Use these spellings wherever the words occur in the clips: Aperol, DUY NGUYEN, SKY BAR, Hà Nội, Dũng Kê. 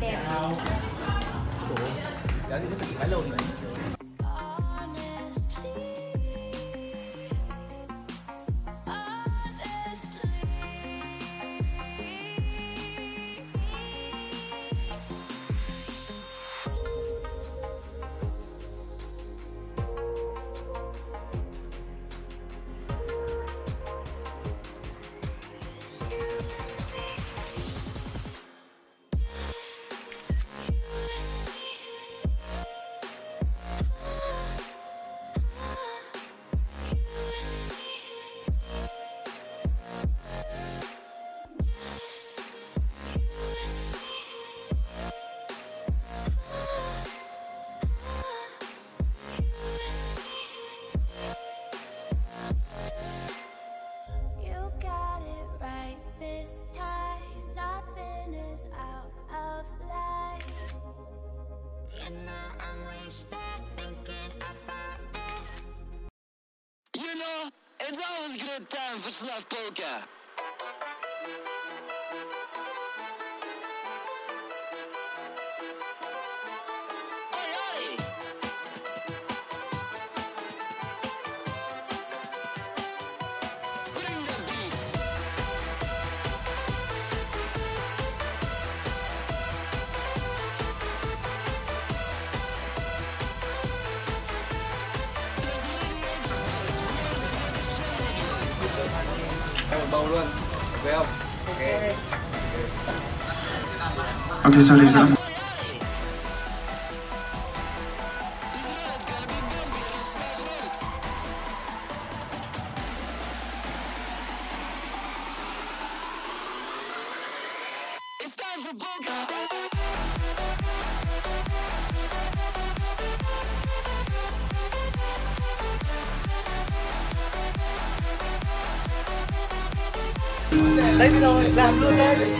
đẹp. Đó thì có phải lồn rồi. It's always a good time for Slav Polka. Bầu luôn. Ok không? Ok. Ok sao đi sao? Đấy rồi, làm luôn đấy.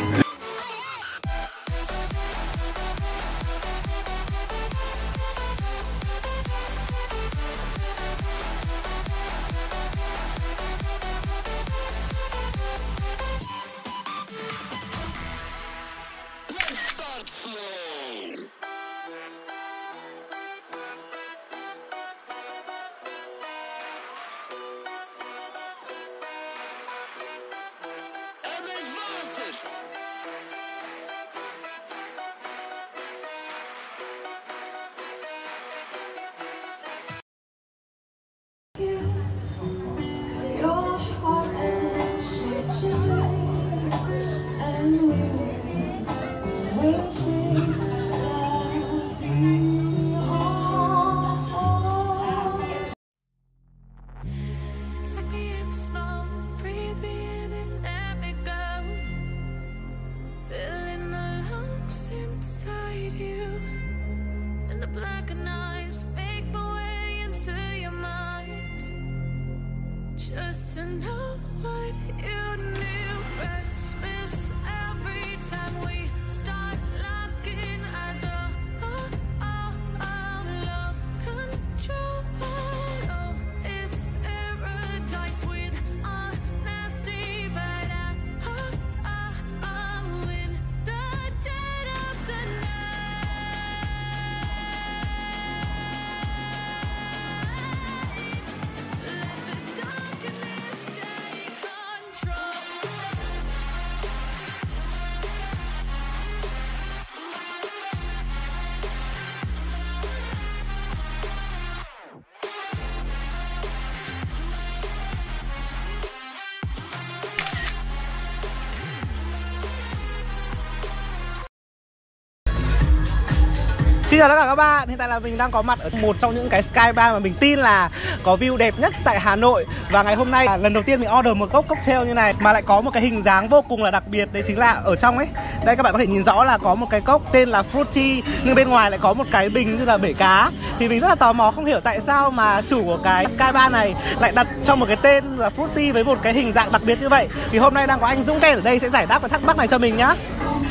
Xin chào tất cả các bạn, hiện tại là mình đang có mặt ở một trong những cái Sky Bar mà mình tin là có view đẹp nhất tại Hà Nội. Và ngày hôm nay là lần đầu tiên mình order một cốc cocktail như này mà lại có một cái hình dáng vô cùng là đặc biệt. Đấy chính là ở trong ấy, đây các bạn có thể nhìn rõ là có một cái cốc tên là Fruity, nhưng bên ngoài lại có một cái bình như là bể cá. Thì mình rất là tò mò không hiểu tại sao mà chủ của cái Sky Bar này lại đặt cho một cái tên là Fruity với một cái hình dạng đặc biệt như vậy. Thì hôm nay đang có anh Dũng Kê ở đây sẽ giải đáp cái thắc mắc này cho mình nhá.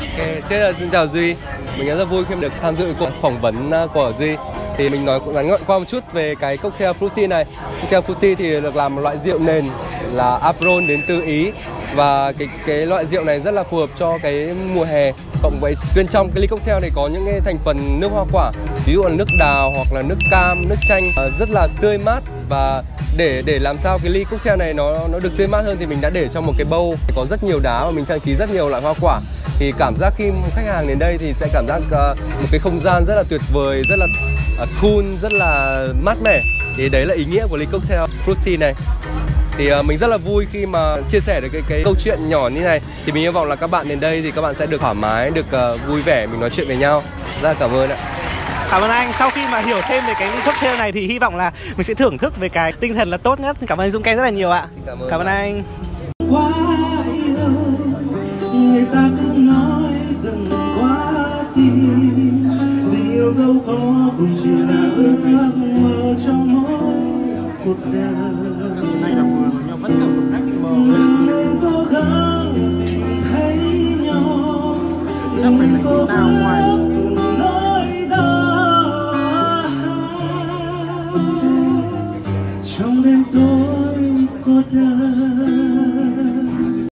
Ok, trước là xin chào Duy. Mình rất vui khi được tham dự cuộc phỏng vấn của Duy. Thì mình nói cũng ngắn gọn qua một chút về cái cocktail Fruity này. Cocktail Fruity thì được làm một loại rượu nền là Aperol đến từ Ý. Và cái loại rượu này rất là phù hợp cho cái mùa hè. Cộng với bên trong cái ly cocktail này có những cái thành phần nước hoa quả, ví dụ là nước đào hoặc là nước cam, nước chanh, rất là tươi mát. Và để làm sao cái ly cocktail này nó được tươi mát hơn thì mình đã để trong một cái bowl có rất nhiều đá và mình trang trí rất nhiều loại hoa quả. Thì cảm giác khi khách hàng đến đây thì sẽ cảm giác một cái không gian rất là tuyệt vời, rất là cool, rất là mát mẻ. Thì đấy là ý nghĩa của ly cocktail Fruity này. Thì mình rất là vui khi mà chia sẻ được cái câu chuyện nhỏ như này. Thì mình hy vọng là các bạn đến đây thì các bạn sẽ được thoải mái, được vui vẻ, mình nói chuyện với nhau. Rất là cảm ơn ạ. Cảm ơn anh. Sau khi mà hiểu thêm về cái cocktail này thì hy vọng là mình sẽ thưởng thức về cái tinh thần là tốt nhất. Xin cảm ơn Dũng Kê rất là nhiều ạ. Xin cảm ơn anh. Quá yêu, người ta cứ nói đừng quá tin. Tình yêu dẫu có cũng chỉ là ước mơ trong mỗi cuộc đời. Nên cố gắng tìm thấy nhau, đừng cố gắng